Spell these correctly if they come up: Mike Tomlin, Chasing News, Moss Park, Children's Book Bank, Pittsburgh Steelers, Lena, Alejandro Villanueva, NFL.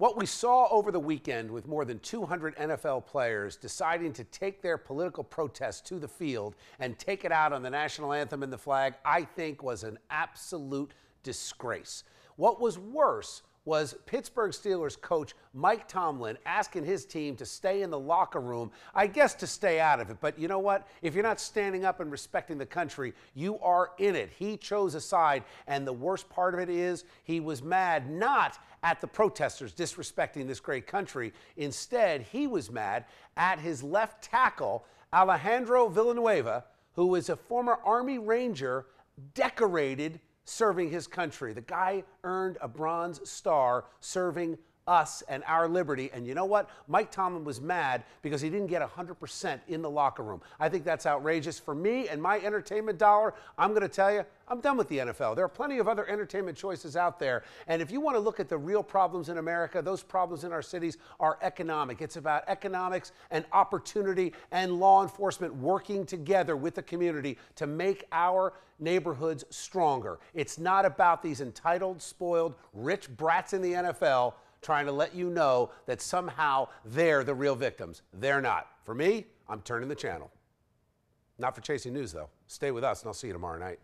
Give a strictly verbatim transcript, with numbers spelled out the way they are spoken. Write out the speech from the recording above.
What we saw over the weekend with more than two hundred N F L players deciding to take their political protest to the field and take it out on the national anthem and the flag, I think was an absolute disgrace. What was worse was Pittsburgh Steelers coach Mike Tomlin asking his team to stay in the locker room, I guess to stay out of it. But you know what? If you're not standing up and respecting the country, you are in it. He chose a side, and the worst part of it is he was mad not at the protesters disrespecting this great country. Instead, he was mad at his left tackle, Alejandro Villanueva, who is a former Army Ranger, decorated serving his country. The guy earned a Bronze Star serving us and our liberty. And you know what? Mike Tomlin was mad because he didn't get one hundred percent in the locker room. I think that's outrageous. For me and my entertainment dollar, I'm going to tell you, I'm done with the N F L. There are plenty of other entertainment choices out there. And if you want to look at the real problems in America, those problems in our cities are economic. It's about economics and opportunity and law enforcement working together with the community to make our neighborhoods stronger. It's not about these entitled, spoiled, rich brats in the N F L trying to let you know that somehow they're the real victims. They're not. For me, I'm turning the channel. Not for Chasing News, though. Stay with us, and I'll see you tomorrow night.